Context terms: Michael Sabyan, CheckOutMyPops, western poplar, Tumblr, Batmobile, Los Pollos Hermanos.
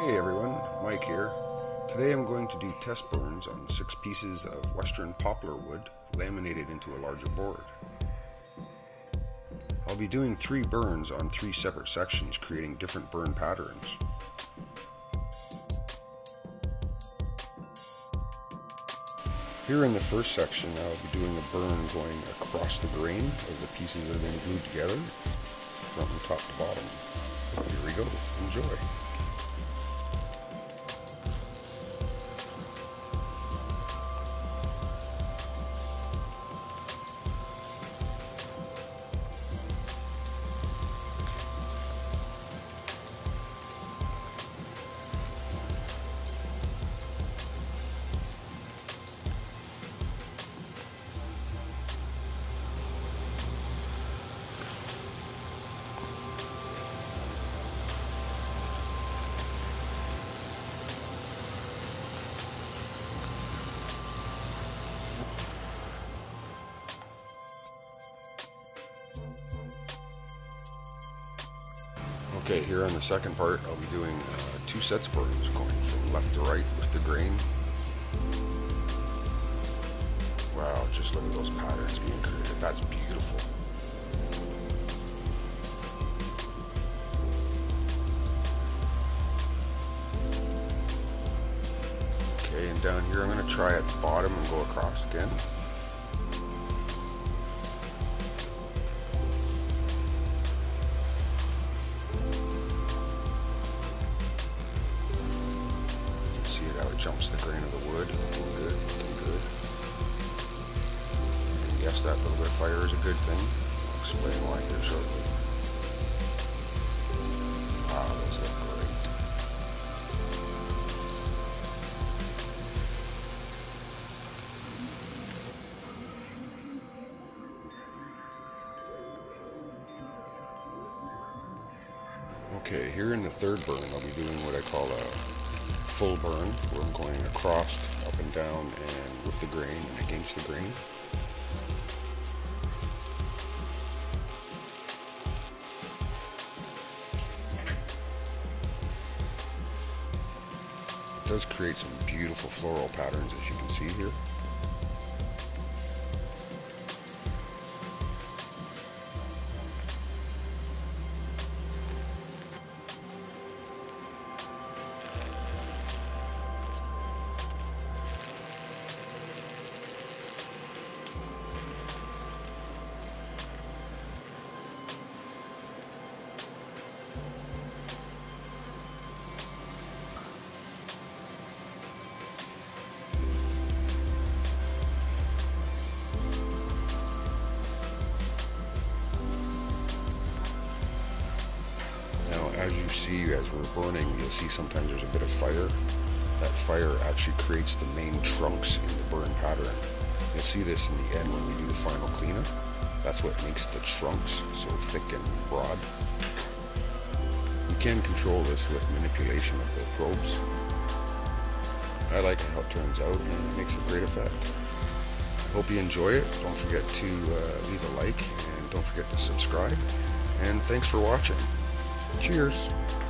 Hey everyone, Mike here. Today I'm going to do test burns on 6 pieces of western poplar wood laminated into a larger board. I'll be doing 3 burns on 3 separate sections, creating different burn patterns. Here in the first section I'll be doing a burn going across the grain of the pieces that have been glued together from top to bottom. Here we go, enjoy! Okay, here on the second part, I'll be doing 2 sets of burns going from left to right with the grain. Wow, just look at those patterns being created. That's beautiful. Okay, and down here I'm going to try at the bottom and go across again. Jumps the grain of the wood, looking good, looking good. And yes, that little bit of fire is a good thing. I'll explain why here shortly. Wow, those look great. Okay, here in the third burn, I'll be doing what I call a full burn, where I'm going across, up and down, and with the grain and against the grain. It does create some beautiful floral patterns, as you can see here. As you see, as we're burning, you'll see sometimes there's a bit of fire. That fire actually creates the main trunks in the burn pattern. You'll see this in the end when we do the final cleanup. That's what makes the trunks so thick and broad. We can control this with manipulation of the probes. I like how it turns out, and it makes a great effect. Hope you enjoy it. Don't forget to leave a like, and don't forget to subscribe. And thanks for watching. Cheers.